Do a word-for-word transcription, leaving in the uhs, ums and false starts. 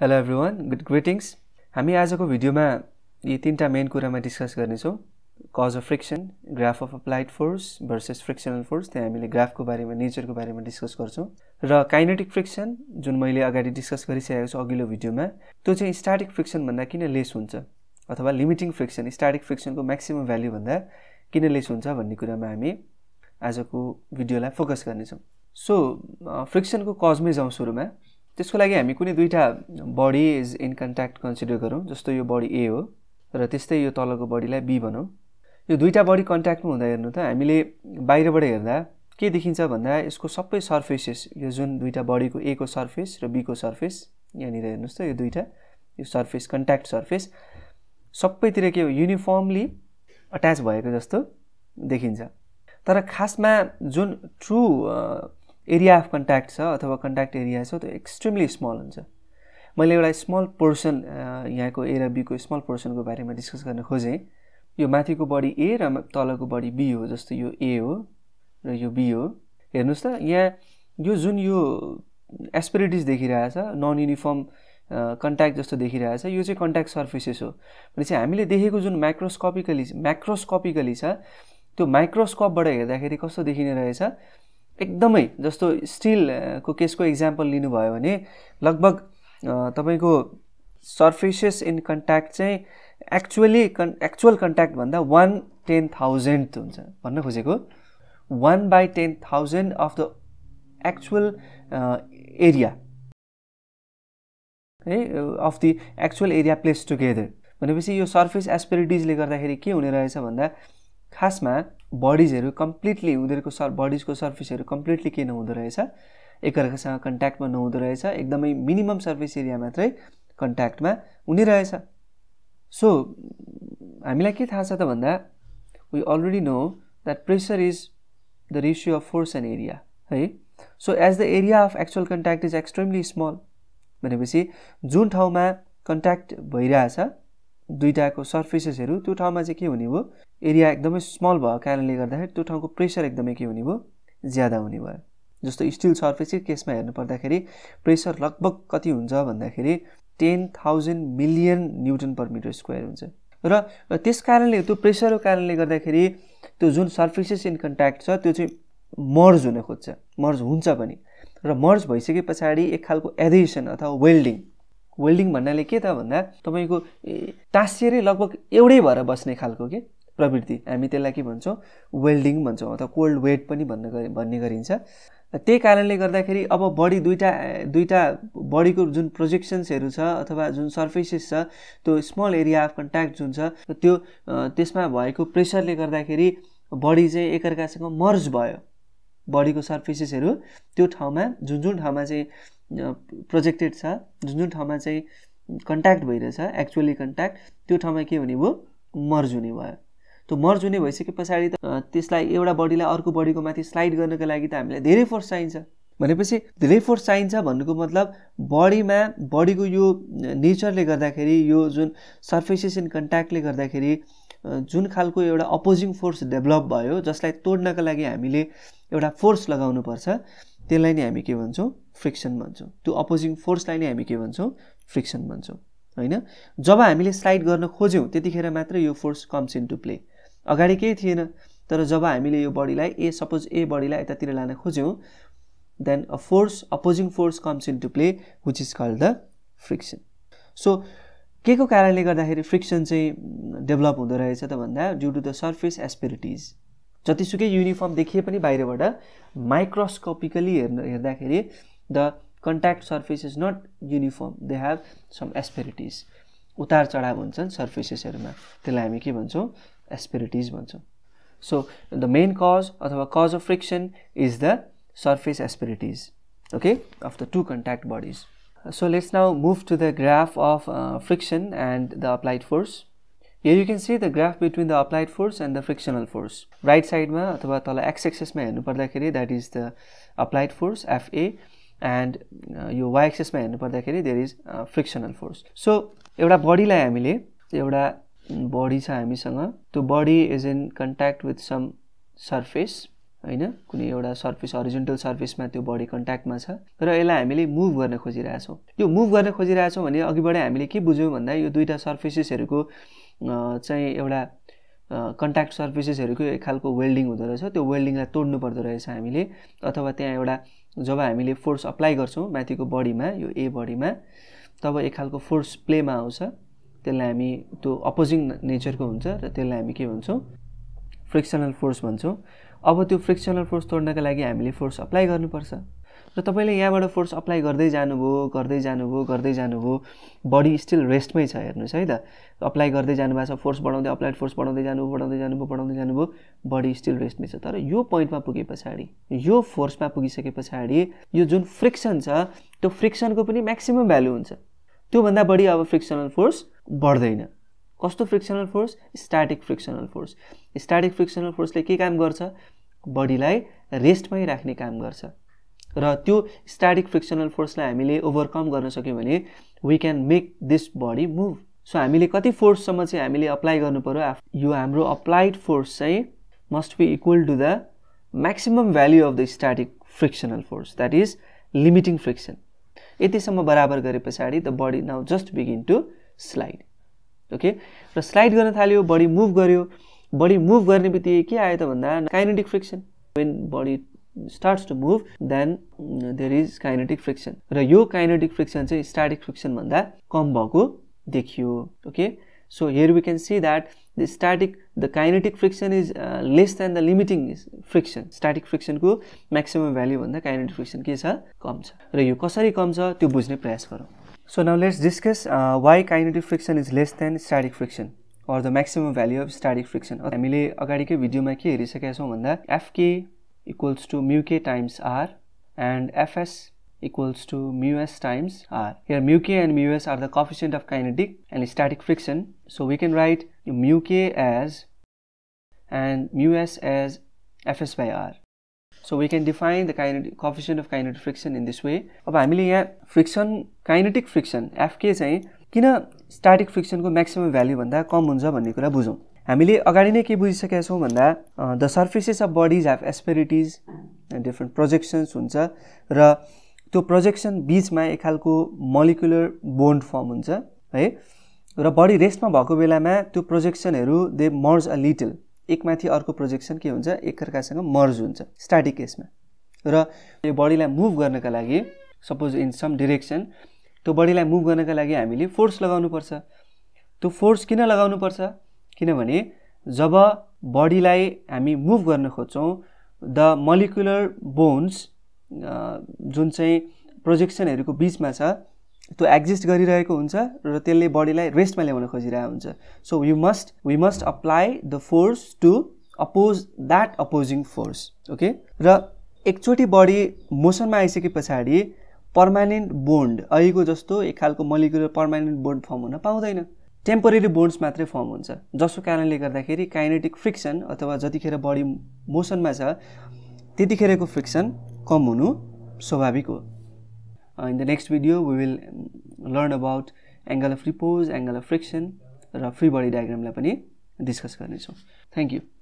Hello everyone good greetings हमी आज को भिडियो में ये तीनटा मेन कुरा में डिस्कस करने cause of friction graph of applied force versus frictional force ते हमें ग्राफ को बारे में नेचर को बारे में डिस्कस कर काइनेटिक फ्रिक्शन जो मैं अगड़ी डिस्कस कर अगिलो भिडियो में तो स्टैटिक फ्रिक्शन भन्दा किन लेस हुन्छ अथवा लिमिटिंग फ्रिक्शन स्टैटिक फ्रिक्शन को मैक्सिमम भ्यालु भन्दा किन लेस हुन्छ भन्ने कुरामा हामी आजको भिडियोलाई फोकस गर्नेछौं। सो फ्रिक्शन को कजमै जाउँ सुरुमा। त्यसको लागि हामी कुनै दुईटा body is in contact consider गरौँ। जस्तो यो बडी ए हो र त्यस्तै यो तलको बडीलाई बी भनौँ। यो दुईटा बडी कन्ट्याक्टमा हुँदा हेर्नु त हामीले बाहिरबाट हेर्दा के देखिन्छ भन्दा यसको सबै सर्फेसेस यो जुन दुईटा बडीको ए को सर्फेस र बी को सर्फेस यहाँनिर हेर्नुस् त यो दुईटा यो सर्फेस कन्ट्याक्ट सर्फेस सबैतिर के युनिफर्मली अट्याच भएको जस्तो देखिन्छ। तर खासमा जुन ट्रू एरिया अफ कन्ट्याक्ट छ अथवा कन्ट्याक्ट एरिया छ त्यो एक्सट्रिमली स्मल हुन्छ। मैले एउटा स्मल पोर्सन यहाँको ए र बी को स्मल पोर्सनको बारेमा डिस्कस गर्न खोजेँ। यो माथिको बडी ए र तलको बडी बी हो। जस्तो यो ए हो र यो बी हो। हेर्नुस् त यहाँ यो जुन यो एस्पेरिटिज देखिरहेछ नन युनिफर्म कन्ट्याक्ट जस्तो देखिरहेछ यो चाहिँ कन्ट्याक्ट सर्फेसेस हो। भनेपछि हामीले देखेको जुन माइक्रोस्कोपिकली माइक्रोस्कोपिकली छ त्यो माइक्रोस्कोपबाट हेर्दाखेरि कस्तो देखिने रहेछ एकदमै। जस्तो स्टील को केसको एक्जाम्पल लिनुभयो भने लगभग तपाईको सर्फेसेस इन कन्ट्याक्ट चाहिँ एक्चुअली कन् एक्चुअल कन्ट्याक्ट भन्दा वन टेन थाउजेंड हुन्छ। भन्न खोजेको one by ten thousand of the actual area है of the actual area place together. भनेपछि यो सर्फेस एस्पेरिटिजले गर्दाखेरि के हुने रहेछ भन्दा खासमा बडिजहरु कम्प्लिटली उनीहरुको सर बडिजको सर्फेसहरु कम्प्लिटली के नहुँदो रहेछ एकअर्कासँग कन्ट्याक्टमा नहुँदो रहेछ। एकदमै मिनिमम सर्फेस एरिया मात्रै कन्ट्याक्टमा हुने रहेछ। सो हामीलाई के थाहा छ त भन्दा we already know that pressure is the ratio of force and area है। So as the area of actual contact is extremely small भनेपछि जुन ठाउँमा कन्ट्याक्ट भइरहेछ दुईटाको सर्फेसेसहरु त्यो ठाउँमा चाहिँ के हुने हो एरिया एकदमै स्मल भएको कारणले गर्दाखेरि त्यो ठाउँको प्रेसर एकदमै के हुने भयो ज्यादा हुने भयो। जस्तो स्टील सर्फेसको केसमा हेर्नु पर्दाखेरि प्रेसर लगभग कति हुन्छ भन्दाखेरि ten thousand million newton per metre square हुन्छ। र त्यस कारणले त्यो प्रेसरको कारणले गर्दाखेरि त्यो जुन सर्फेसेस इन कन्ट्याक्ट छ त्यो चाहिँ मर्ज हुन खोज्छ मर्ज हुन्छ पनि। र मर्ज भइसके पछाडि एक खालको एडेसन अथवा वेल्डिङ वेल्डिङ भन्नाले के त भन्दा तपाईको टासिएरै लगभग एउटै भएर बस्ने खालको के प्रवृत्ति हामी त्यसलाई के भन्छौं वेल्डिङ भन्छौं अथवा कोल्ड वेट पनि भन्न भन्ने गरिन्छ। त्यही कारणले गर्दाखेरि अब बडी दुईटा दुईटा बडीको जुन प्रोजेक्सन्सहरु छ अथवा जुन सर्फेसेस छ त्यो स्मल एरिया अफ कन्ट्याक्ट जुन छ त्यो त्यसमा भएको प्रेसरले गर्दाखेरि बडी चाहिँ एकअर्कासँग मर्ज भयो। बडीको सर्फेसेसहरु त्यो ठाउँमा जुन जुन ठाउँमा चाहिँ प्रोजेक्टेड छ जुन जुन ठाउँमा चाहिँ कन्ट्याक्ट भइरहेछ एक्चुअली कन्ट्याक्ट त्यो ठाउँमा के हुने भयो मर्ज हुने भयो। त्यो मर्ज हुने भइसके पछाडि त त्यसलाई एउटा बडीलाई अर्को बडीको माथि स्लाइड गर्नको लागि त हामीलाई धेरै फोर्स चाहिन्छ। भनेपछि धेरै फोर्स चाहिन्छ भन्नुको मतलब बडीमा बडीको यो नेचरले गर्दाखेरि यो जुन सर्फेसेस इन कन्ट्याक्टले गर्दाखेरि जुन खालको एउटा अपोजिङ फोर्स डेभलप भयो जसलाई तोड्नका लागि हामीले एउटा फोर्स लगाउनु पर्छ त्यसलाई नै हामी के भन्छौं फ्रिक्सन भन्छौं। त्यो अपोजिङ फोर्सलाई नै हामी के भन्छौं फ्रिक्सन भन्छौं हैन। जब हामीले स्लाइड गर्न खोज्यौं त्यतिखेर मात्र यो force comes in to play. अगाडि केही थिएन। तर जब हामीले यो बडीलाई ए सपोज ए बडीलाई यतातिर लान खोज्यौं then a force opposing force comes in to play which is called the friction. So के को कारणले गर्दाखेरि फ्रिक्सन चाहिँ डेभलप हुँदो रहेछ त भन्दा due to the surface asperities जतिसुकै युनिफर्म देखिए पनि बाहिरबाट माइक्रोस्कोपिकली हेर्दाखेरि the contact surface is not uniform they have some asperities उतार चढाव हुन्छन् सर्फेसेसहरुमा त्यसलाई हामी के भन्छौं एस्पेरिटिज भन्छौं। सो द मेन कज अथवा cause of friction is the surface asperities okay of the two contact bodies. So let's now move to the graph of uh, friction and the applied force. Here you can see the graph between the applied force and the frictional force. Right side ma athwa tala x-axis ma hernu parदाखेरि that is the applied force F A and uh, yo y-axis ma hernu parदाखेरि there is uh, frictional force. So euta body lai hamile euta body cha hamisanga. The body is in contact with some surface हैन कुनै एउटा surface horizontal सर्फेसमा त्यो body कन्ट्याक्टमा छ र यसलाई हामीले मुभ गर्न खोजिरहेका छौं। यो मुभ गर्न खोजिरहेका छौं भने अघिबाटै हामीले के बुझ्यौ भन्दा यो दुईटा सर्फेसेसहरुको चाहिँ एउटा कन्ट्याक्ट सर्फेसेसहरुको एक खालको वेल्डिङ हुँदो रहेछ। त्यो वेल्डिङलाई तोड्नु पर्दो रहेछ हामीले, अथवा त्यहाँ एउटा जब हामीले फोर्स अप्लाई गर्छौं माथिको बडीमा, यो ए बडीमा, तब एक खालको फोर्स प्लेमा आउँछ। त्यसलाई हामी त्यो अपोजिङ नेचरको हुन्छ र त्यसलाई हामी के भन्छौं, फ्रिक्सनल फोर्स भन्छौं। अब त्यो फ्रिक्सनल फोर्स तोड्नका लागि हामीले फोर्स अप्लाई गर्नुपर्छ र तपाईले यहाँबाट फोर्स अप्लाई गर्दै जानुभयो गर्दै जानुभयो गर्दै जानुभयो बडी स्टिल रेस्टमै छ। हेर्नुस् है त, अप्लाई गर्दै जानुभा छ, फोर्स बढाउँदै अप्लाइड फोर्स बढाउँदै जानुभयो बढाउँदै जानुभयो बढाउँदै जानुभयो बडी स्टिल रेस्टमै छ। तर यो प्वाइन्टमा पुगेपछि, यो फोर्समा पुगिसकेपछि यो जुन फ्रिक्सन छ त्यो फ्रिक्सनको पनि म्याक्सिमम भ्यालु हुन्छ। त्यो भन्दा बढी अब फ्रिक्सनल फोर्स बढ्दैन। कस्तो frictional force? Static frictional force. Static frictional फोर्सले के काम गर्छ? बडीलाई रेस्टमै राख्ने काम गर्छ र त्यो स्टैटिक फ्रिक्सनल फोर्सलाई हामीले ओभरकम गर्न सक्यौ भने we can make this body move. So हामीले कति फोर्स सम्म चाहिँ हामीले अप्लाई गर्नु पर्यो? यो हाम्रो अप्लाइड फोर्स चाहिँ must be equal to the maximum value of the static frictional force, that is limiting friction. यतिसम्म बराबर गरेपछि the body now just begin to slide. Okay, र स्लाइड गर्न थाल्यो, बडी मुभ गर्यो। बडी मुभ गर्ने बित्तिकै के आयो त भन्दा kinetic friction. When body starts to move then there is kinetic friction र यो काइनेटिक फ्रिक्सन चाहिँ स्टैटिक फ्रिक्सन भन्दा कम भएको देखियो। Okay, so here we can see that the static the kinetic friction is less than the limiting friction. Static फ्रिक्सनको maximum value भन्दा kinetic friction के छ? कम छ। र यो कसरी कम छ त्यो बुझ्ने प्रयास गरौँ। So now let's discuss why kinetic friction is less than static friction or the maximum value of static friction. हामीले अगाडिकै भिडियोमा के हेरिसकेका छौं भन्दा Fk equals to mu k times r and Fs equals to mu s times r. Here mu k and mu s are the coefficient of kinetic and static friction. So we can write mu k as and mu s as Fs by r. So we can define the kinetic coefficient of kinetic friction in this way. अब हामीले यहाँ friction, kinetic friction Fk चाहिँ किन static friction को maximum value भन्दा कम हुन्छ भन्ने कुरा बुझौं। हामीले अगाडि नै के बुझिसकेका छौं भन्दा the surfaces of bodies have asperities and different projections हुन्छ र त्यो प्रोजेक्शन बीचमा एक खालको मोलिकुलर बोन्ड फर्म हुन्छ है, र बडी रेस्टमा भएको बेलामा त्यो प्रोजेक्शनहरु दे मर्ज अ लिटल, एकमाथि अर्को प्रोजेक्शन के हुन्छ, एकअर्कासँग मर्ज हुन्छ स्टैटिक केसमा। र यो बडीलाई मुभ गर्नका लागि सपोज इन सम डाइरेक्सन, त्यो बडीलाई मुभ गर्नका लागि हामीले फोर्स लगाउनुपर्छ। त्यो फोर्स किन लगाउनुपर्छ? किनभने जब बडीलाई हामी मुभ गर्न खोज्छौं द मोलिकुलर बोन्ड्स जुन चाहिँ प्रोजेक्सनहरुको बीचमा छ त्यो एक्जिस्ट गरिरहेको हुन्छ र त्यसले बडीलाई रेस्टमा ल्याउन खोजिरहेको हुन्छ। So you must we must apply the force to oppose that opposing force. Okay, र एकचोटी बडी मोशनमा आइसकेपछि पर्मानेन्ट बोन्ड अहिलेको जस्तो एक खालको मोलिकुलर पर्मानेन्ट बोन्ड फर्म हुन पाउँदैन, टेम्परेरी बोन्ड्स मात्रै फर्म हुन्छ, जसको कारणले गर्दाखेरि काइनेटिक फ्रिक्सन अथवा जतिखेर बडी मोशनमा छ त्यतिखेरको फ्रिक्सन कम हुनु स्वाभाविक हो। In the next video we will learn about angle of repose, angle of friction र फ्री बडी डायग्रामलाई पनि डिस्कस गर्नेछौं। Thank you.